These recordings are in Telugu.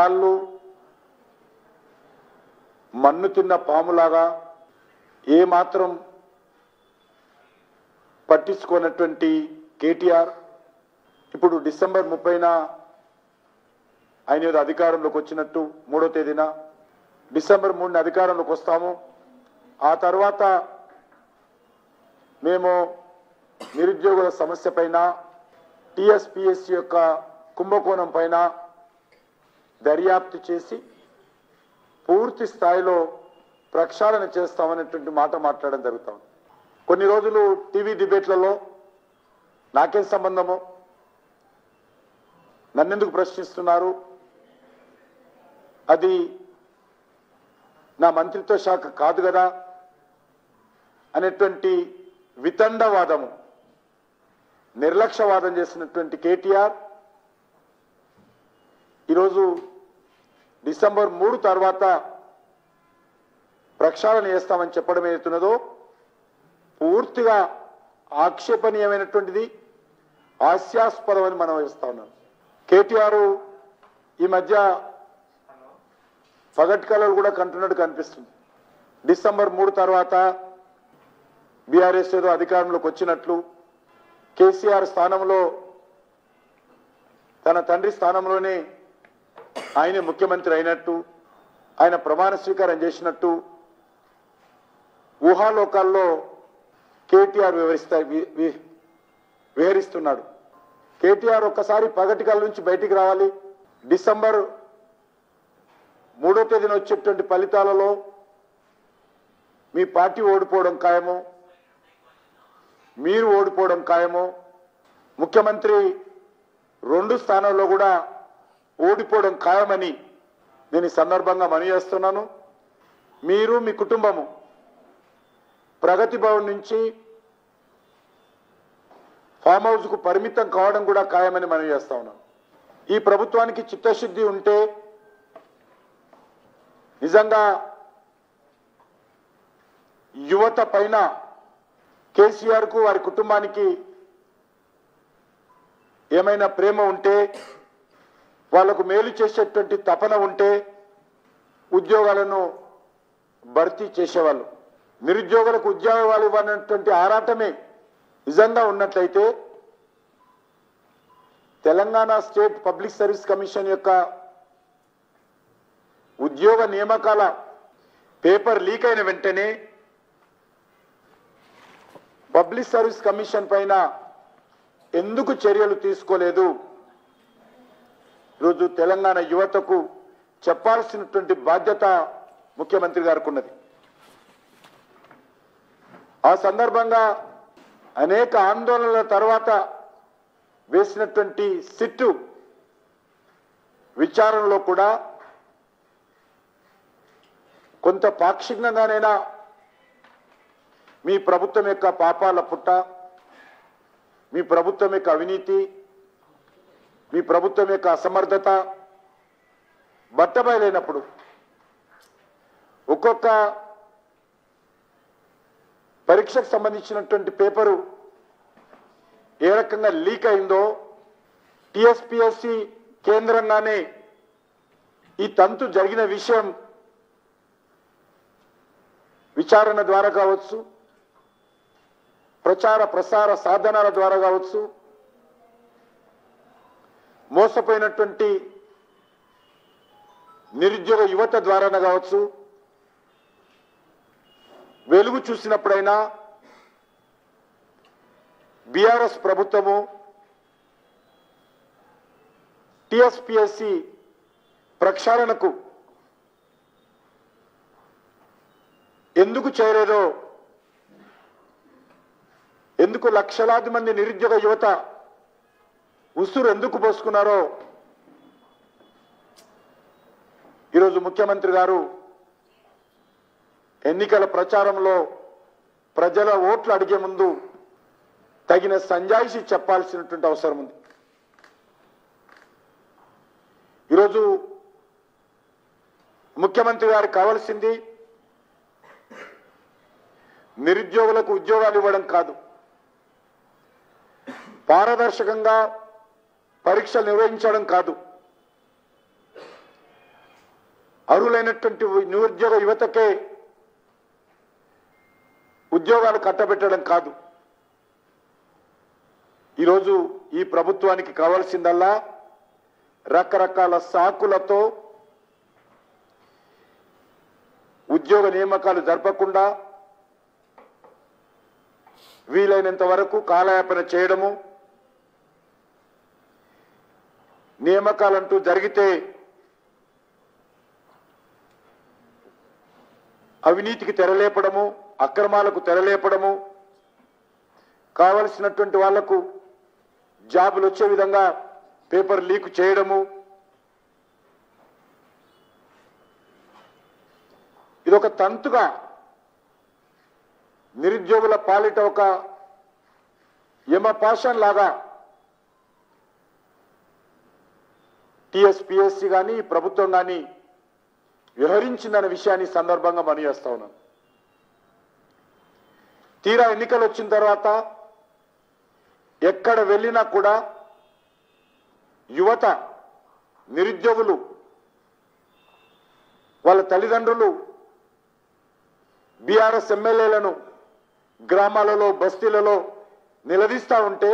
ఇన్నాళ్ళు మన్ను తిన్న పాములాగా ఏ మాత్రం పట్టించుకోనటువంటి కేటీఆర్ ఇప్పుడు డిసెంబర్ 30న ఆయన అధికారంలోకి వచ్చినట్టు మూడో తేదీన డిసెంబర్ 3న అధికారంలోకి వస్తాము. ఆ తర్వాత మేము నిరుద్యోగుల సమస్యపైన టీఎస్పీఎస్సీ యొక్క కుంభకోణం పైన దర్యాప్తు చేసి పూర్తి స్థాయిలో ప్రక్షాళన చేస్తామనేటువంటి మాట మాట్లాడడం జరుగుతుంది. కొన్ని రోజులు టీవీ డిబేట్లలో నాకేం సంబంధమో, నన్నెందుకు ప్రశ్నిస్తున్నారు, అది నా మంత్రిత్వ శాఖ కాదు కదా అనేటువంటి వితండవాదము, నిర్లక్ష్యవాదం చేసినటువంటి కేటీఆర్ ఈరోజు డిసెంబర్ 3 తర్వాత ప్రక్షాళన చేస్తామని చెప్పడం ఏమవుతున్నదో పూర్తిగా ఆక్షేపణీయమైనటువంటిది, హాస్యాస్పదమని మనం వేస్తా ఉన్నాం. కేటీఆర్ ఈ మధ్య పగటికళలు కూడా కంటున్నట్టు కనిపిస్తుంది. డిసెంబర్ 3 తర్వాత బీఆర్ఎస్ ఏదో అధికారంలోకి వచ్చినట్లు, కేసీఆర్ స్థానంలో తన తండ్రి స్థానంలోనే ఆయనే ముఖ్యమంత్రి అయినట్టు, ఆయన ప్రమాణ స్వీకారం చేసినట్టు ఊహాలోకాల్లో కేటీఆర్ విహరిస్తున్నాడు. కేటీఆర్ ఒక్కసారి పగటికల్ నుంచి బయటికి రావాలి. డిసెంబర్ 3వ తేదీన వచ్చేటువంటి ఫలితాలలో మీ పార్టీ ఓడిపోవడం ఖాయమో, మీరు ఓడిపోవడం ఖాయమో, ముఖ్యమంత్రి 2 స్థానాల్లో కూడా ఓడిపోవడం ఖాయమని నేను ఈ సందర్భంగా మనవి చేస్తున్నాను. మీరు మీ కుటుంబము ప్రగతి భవన్ నుంచి ఫామ్ హౌస్కు పరిమితం కావడం కూడా ఖాయమని మనవి చేస్తా ఉన్నాను. ఈ ప్రభుత్వానికి చిత్తశుద్ధి ఉంటే నిజంగా యువత పైన, కేసీఆర్కు వారి కుటుంబానికి ఏమైనా ప్రేమ ఉంటే, వాళ్లకు మేలు చేసేటువంటి తపన ఉంటే ఉద్యోగాలను భర్తీ చేసేవాళ్ళు. నిరుద్యోగులకు ఉద్యోగాలు ఇవ్వనటువంటి ఆరాటమే నిజంగా ఉన్నట్లయితే Telangana state public service commission యొక్క ఉద్యోగ నియామకాల పేపర్ లీక్ అయిన వెంటనే పబ్లిక్ సర్వీస్ కమిషన్ పైన ఎందుకు చర్యలు తీసుకోలేదు? ఈరోజు తెలంగాణ యువతకు చెప్పాల్సినటువంటి బాధ్యత ముఖ్యమంత్రి గారికి ఉన్నది. ఆ సందర్భంగా అనేక ఆందోళనల తర్వాత వేసినటువంటి సిట్టు విచారణలో కూడా కొంత పాక్షికంగానైనా మీ ప్రభుత్వం యొక్క పాపాల పుట్ట, మీ ప్రభుత్వం యొక్క అవినీతి, మీ ప్రభుత్వం యొక్క అసమర్థత బట్టబయలైనప్పుడు ఒక్కొక్క పరీక్షకు సంబంధించినటువంటి పేపరు ఏ రకంగా లీక్ అయిందో టీఎస్పీఎస్సీ కేంద్రంగానే ఈ తంతు జరిగిన విషయం విచారణ ద్వారా కావచ్చు, ప్రచార ప్రసార సాధనాల ద్వారా కావచ్చు, మోసపోయినటువంటి నిరుద్యోగ యువత ద్వారా కావచ్చు, వెలుగు చూసినప్పుడైనా బీఆర్ఎస్ ప్రభుత్వము టీఎస్పీఎస్సీ ప్రక్షాళనకు ఎందుకు చేరలేదో, ఎందుకు లక్షలాది మంది నిరుద్యోగ యువత ఉసురు ఎందుకు పోసుకున్నారో ఈరోజు ముఖ్యమంత్రి గారు ఎన్నికల ప్రచారంలో ప్రజల ఓట్లు అడిగే ముందు తగిన సంజాయిషి చెప్పాల్సినటువంటి అవసరం ఉంది. ఈరోజు ముఖ్యమంత్రి గారికి కావాల్సింది నిరుద్యోగులకు ఉద్యోగాలు ఇవ్వడం కాదు, పారదర్శకంగా పరీక్షలు నిర్వహించడం కాదు, అరులైనటువంటి నిరుద్యోగ యువతకే ఉద్యోగాలు కట్టబెట్టడం కాదు. ఈ రోజు ఈ ప్రభుత్వానికి కావాల్సిందల్లా రకరకాల సాకులతో ఉద్యోగ నియమకాలు జరపకుండా వీలైనంత వరకు కాలయాపన చేయడము, నియమకాలంటూ జరిగితే అవినీతికి తెరలేపడము, అక్రమాలకు తెరలేపడము, కావాల్సినటువంటి వాళ్లకు జాబులు వచ్చే విధంగా పేపర్ లీక్ చేయడము, ఇదొక తంతుగా నిరుద్యోగుల పాలిట ఒక యమపాశం లాగా టీఎస్పీఎస్సీ కానీ ప్రభుత్వం కానీ వ్యవహరించిందన్న విషయాన్ని సందర్భంగా మనవి చేస్తా ఉన్నాను. తీరా ఎన్నికలు వచ్చిన తర్వాత ఎక్కడ వెళ్ళినా కూడా యువత నిరుద్యోగులు వాళ్ళ తల్లిదండ్రులు బీఆర్ఎస్ ఎమ్మెల్యేలను గ్రామాలలో బస్తీలలో నిలదీస్తూ ఉంటే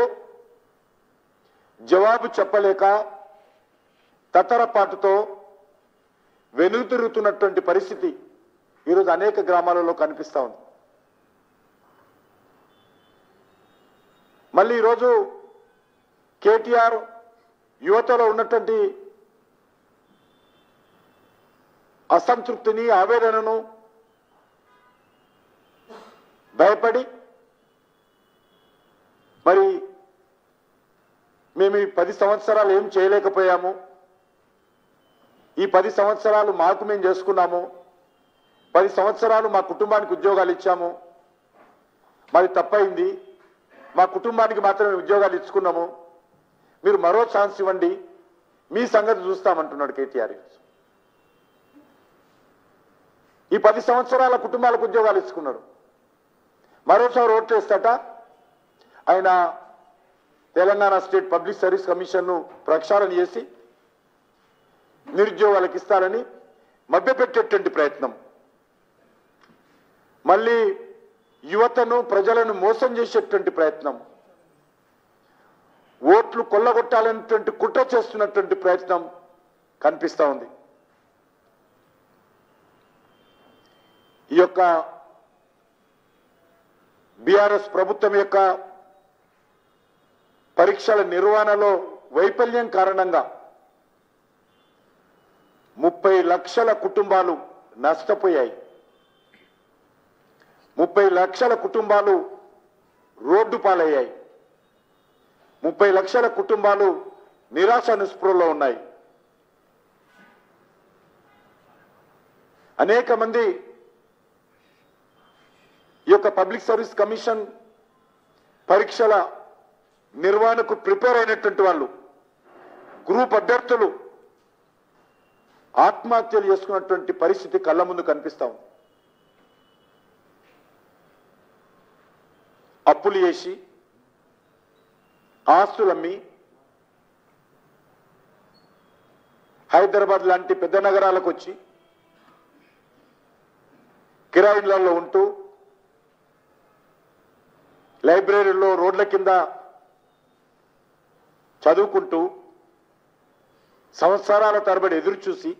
జవాబు చెప్పలేక తతరపాటుతో వెనుతిరుగుతున్నటువంటి పరిస్థితి ఈరోజు అనేక గ్రామాలలో కనిపిస్తూ ఉంది. మళ్ళీ ఈరోజు కేటీఆర్ యువతలో ఉన్నటువంటి అసంతృప్తిని ఆవేదనను భయపడి మరి మేము 10 సంవత్సరాలు ఏం చేయలేకపోయాము, ఈ 10 సంవత్సరాలు మాకు మేము చేసుకున్నాము, 10 సంవత్సరాలు మా కుటుంబానికి ఉద్యోగాలు ఇచ్చాము, మరి తప్పైంది, మా కుటుంబానికి మాత్రమే ఉద్యోగాలు ఇచ్చుకున్నాము, మీరు మరో ఛాన్స్ ఇవ్వండి, మీ సంగతి చూస్తామంటున్నాడు కేటీఆర్. ఈ 10 సంవత్సరాల కుటుంబాలకు ఉద్యోగాలు ఇచ్చుకున్నారు, మరోసారి ఓట్లేస్తాట ఆయన తెలంగాణ స్టేట్ పబ్లిక్ సర్వీస్ కమిషన్ను ప్రక్షాళన చేసి నిరుద్యోగాలకు ఇస్తారని మభ్యపెట్టేటువంటి ప్రయత్నం, మళ్ళీ యువతను ప్రజలను మోసం చేసేటువంటి ప్రయత్నం, ఓట్లు కొల్లగొట్టాలనేటువంటి కుట్ర చేస్తున్నటువంటి ప్రయత్నం కనిపిస్తూ ఉంది. ఈ యొక్క బీఆర్ఎస్ ప్రభుత్వం యొక్క పరీక్షల నిర్వహణలో వైఫల్యం కారణంగా 30 లక్షల కుటుంబాలు నష్టపోయాయి, 30 లక్షల కుటుంబాలు రోడ్డు పాలయ్యాయి, 30 లక్షల కుటుంబాలు నిరాశ నిస్పృహలో ఉన్నాయి, అనేక మంది ఈ యొక్క పబ్లిక్ సర్వీస్ కమిషన్ పరీక్షల నిర్వహణకు ప్రిపేర్ అయినటువంటి వాళ్ళు గ్రూప్ అభ్యర్థులు ఆత్మహత్యలు చేసుకున్నటువంటి పరిస్థితి కళ్ళ ముందు కనిపిస్తాం. అప్పులు చేసి ఆస్తులమ్మి హైదరాబాద్ లాంటి పెద్ద నగరాలకు వచ్చి కిరాయిళ్లలో ఉంటూ లైబ్రరీలో రోడ్ల కింద చదువుకుంటూ సంవత్సరాల తరబడి ఎదురు చూసి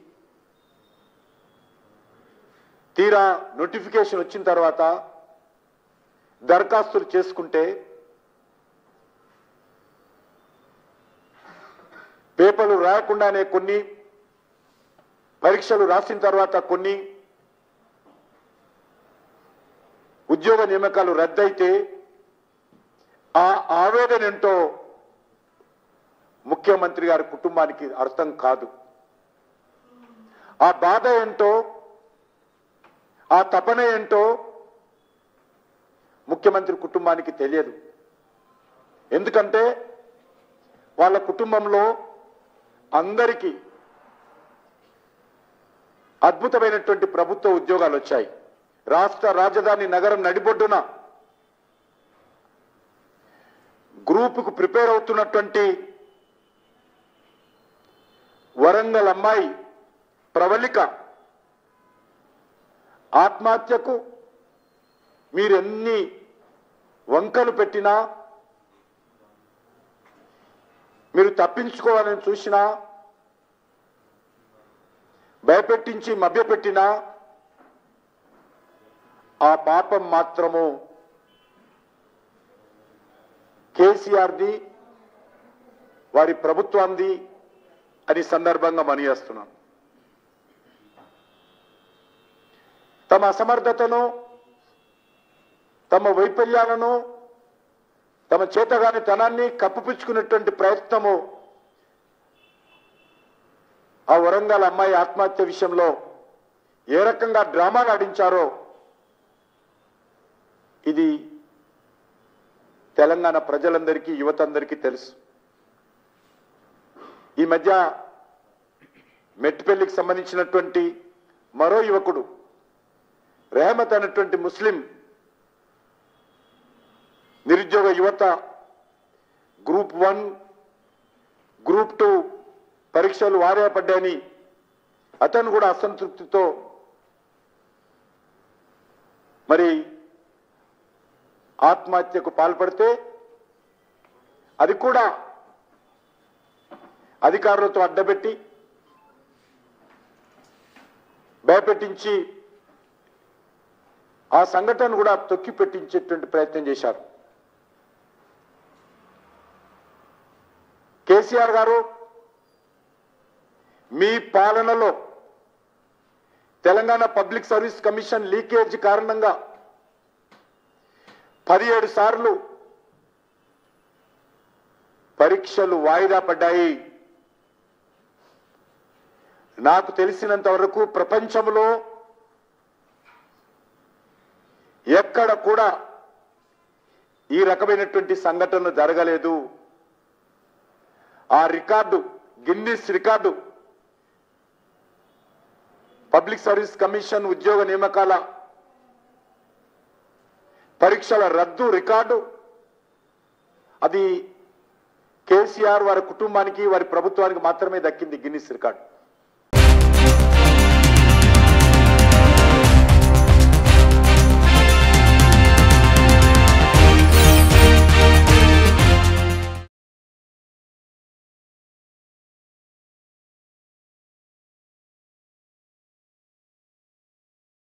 తీరా నోటిఫికేషన్ వచ్చిన తర్వాత దరఖాస్తులు చేసుకుంటే పేపర్లు రాయకుండానే కొన్ని, పరీక్షలు రాసిన తర్వాత కొన్ని ఉద్యోగ నియామకాలు రద్దయితే ఆ ఆవేదన ఏంటో ముఖ్యమంత్రి గారి కుటుంబానికి అర్థం కాదు, ఆ బాధ ఏంటో ఆ తపన ఏంటో ముఖ్యమంత్రి కుటుంబానికి తెలియదు. ఎందుకంటే వాళ్ళ కుటుంబంలో అందరికీ అద్భుతమైనటువంటి ప్రభుత్వ ఉద్యోగాలు వచ్చాయి, రాష్ట్ర రాజధాని నగరం నడిబొడ్డున గ్రూపుకు ప్రిపేర్ అవుతున్నటువంటి వరంగల్ అమ్మాయి ప్రవళిక ఆత్మహత్యకు మీరెన్ని వంకలు పెట్టినా మీరు తప్పించుకోవాలని చూసినా భయపెట్టించి మభ్యపెట్టినా ఆ పాపం మాత్రము కేసీఆర్ది వారి ప్రభుత్వాన్ని అని సందర్భంగా మనియేస్తున్నాను తమ అసమర్థతను తమ వైఫల్యాలను తమ చేతగాని తనాన్ని కప్పుపుచ్చుకునేటువంటి ప్రయత్నము ఆ వరంగల్ అమ్మాయి ఆత్మహత్య విషయంలో ఏ రకంగా డ్రామా ఆడించారో ఇది తెలంగాణ ప్రజలందరికీ యువతందరికీ తెలుసు ఈ మధ్య మెట్పల్లికి సంబంధించినటువంటి మరో యువకుడు రెహమత్ అనేటువంటి ముస్లిం నిరుద్యోగ యువత గ్రూప్ 1 గ్రూప్ 2 పరీక్షలు వారే పడ్డాయని అతను కూడా అసంతృప్తితో మరి ఆత్మహత్యకు పాల్పడితే అది కూడా అధికారులతో అడ్డబెట్టి భయపెట్టించి ఆ సంఘటన కూడా తొక్కి పెట్టించేటువంటి ప్రయత్నం చేశారు కేసీఆర్ గారు మీ పాలనలో Telangana public service commission leakage కారణంగా 17 సార్లు పరీక్షలు వాయిదా పడ్డాయి నాకు తెలిసినంత వరకు ప్రపంచంలో ఎక్కడ కూడా ఈ రకమైనటువంటి సంఘటనలు జరగలేదు ఆ record Guinness record public service commission ఉద్యోగ నియామకాల పరీక్షల రద్దు రికార్డు అది కేసీఆర్ వారి కుటుంబానికి వారి ప్రభుత్వానికి మాత్రమే దక్కింది గిన్నిస్ రికార్డు